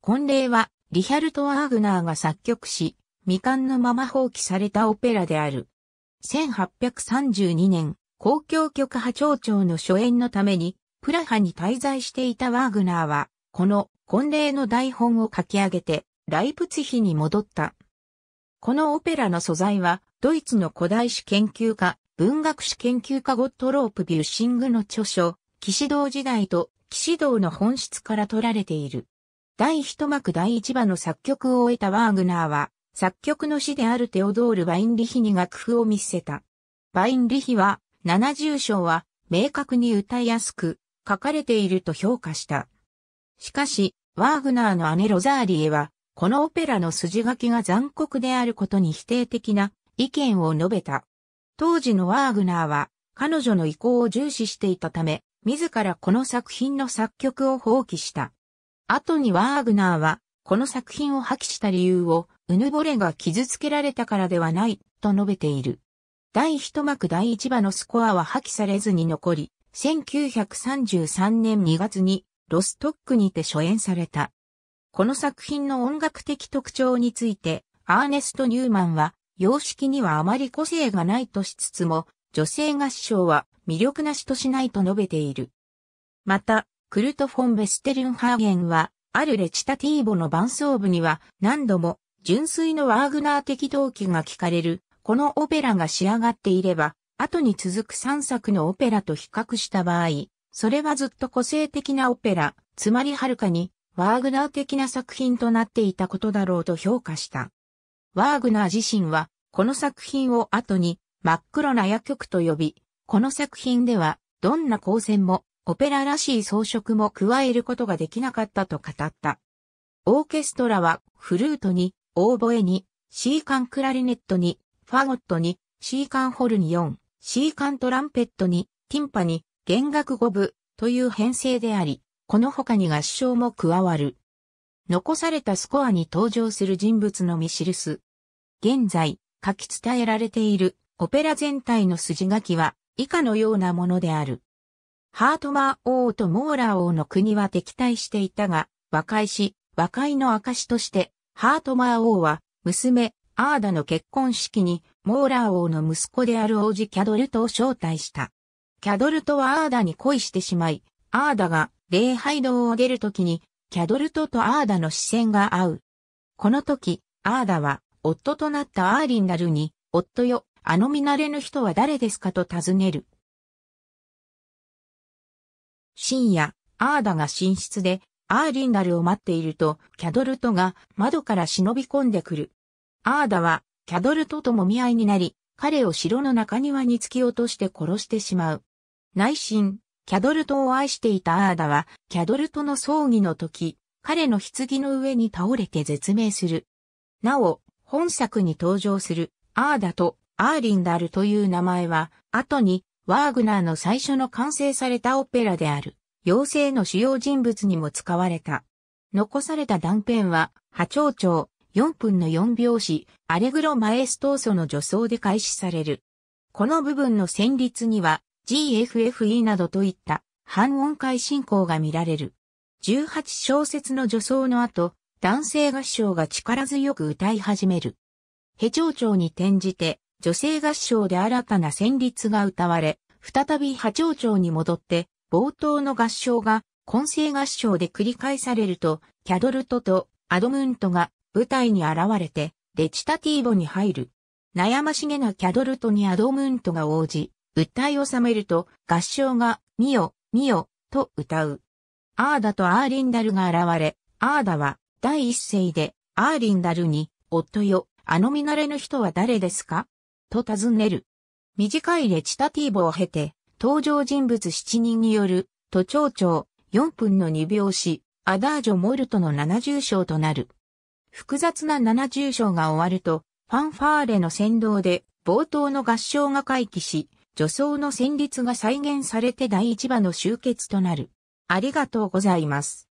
婚礼はリヒャルト・ワーグナーが作曲し、未完のまま放棄されたオペラである。1832年、交響曲波長調の初演のために、プラハに滞在していたワーグナーは、この婚礼の台本を書き上げて、ライプツィヒに戻った。このオペラの素材は、ドイツの古代史研究家、文学史研究家ゴットロープ・ビュッシングの著書、騎士道時代と騎士道の本質から取られている。第一幕第一話の作曲を終えたワーグナーは、作曲の師であるテオドール・バインリヒに楽譜を見せた。バインリヒは、70章は明確に歌いやすく書かれていると評価した。しかし、ワーグナーの姉ロザーリエは、このオペラの筋書きが残酷であることに否定的な意見を述べた。当時のワーグナーは、彼女の意向を重視していたため、自らこの作品の作曲を放棄した。後にワーグナーは、この作品を破棄した理由を、うぬぼれが傷つけられたからではない、と述べている。第一幕第一話のスコアは破棄されずに残り、1933年2月にロストックにて初演された。この作品の音楽的特徴について、アーネスト・ニューマンは、様式にはあまり個性がないとしつつも、女性合唱は魅力なしとしないと述べている。また、クルト・フォン・ヴェステルンハーゲンは、あるレチタティーボの伴奏部には何度も、純粋のワーグナー的動機が聞かれる、このオペラが仕上がっていれば、後に続く3作のオペラと比較した場合、それはずっと個性的なオペラ、つまりはるかに、ワーグナー的な作品となっていたことだろうと評価した。ワーグナー自身は、この作品を後に、真っ黒な夜曲と呼び、この作品では、どんな光線も、オペラらしい装飾も加えることができなかったと語った。オーケストラは、フルートに、オーボエに、シーカンクラリネットに、ファゴットに、シーカンホルニ4、シーカントランペットに、ティンパに、弦楽5部という編成であり、この他に合唱も加わる。残されたスコアに登場する人物のみ記す。現在、書き伝えられているオペラ全体の筋書きは以下のようなものである。ハートマー王とモーラー王の国は敵対していたが、和解し、和解の証として、ハートマー王は、娘、アーダの結婚式に、モーラー王の息子である王子キャドルトを招待した。キャドルトはアーダに恋してしまい、アーダが礼拝堂を出るときに、キャドルトとアーダの視線が合う。この時、アーダは、夫となったアーリンダルに、夫よ、あの見慣れぬ人は誰ですかと尋ねる。深夜、アーダが寝室で、アーリンダルを待っていると、キャドルトが窓から忍び込んでくる。アーダは、キャドルトともみ合いになり、彼を城の中庭に突き落として殺してしまう。内心、キャドルトを愛していたアーダは、キャドルトの葬儀の時、彼の棺の上に倒れて絶命する。なお、本作に登場する、アーダとアーリンダルという名前は、後に、ワーグナーの最初の完成されたオペラである。妖精の主要人物にも使われた。残された断片は、波長調、4分の4拍子、アレグロマエストーソの助走で開始される。この部分の旋律には、GFFE などといった、半音階進行が見られる。18小節の助走の後、男性合唱が力強く歌い始める。ヘ長調に転じて、女性合唱で新たな旋律が歌われ、再び波長調に戻って、冒頭の合唱が混声合唱で繰り返されると、キャドルトとアドムントが舞台に現れて、レチタティーボに入る。悩ましげなキャドルトにアドムントが応じ、歌い収めると、合唱が、見よ、見よ、と歌う。アーダとアーリンダルが現れ、アーダは第一声で、アーリンダルに、夫よ、あの見慣れぬ人は誰ですかと尋ねる。短いレチタティーボを経て、登場人物7人による、都長調、4分の2拍子、アダージョモルトの70章となる。複雑な70章が終わると、ファンファーレの先導で、冒頭の合唱が回帰し、助走の旋律が再現されて第1話の終結となる。ありがとうございます。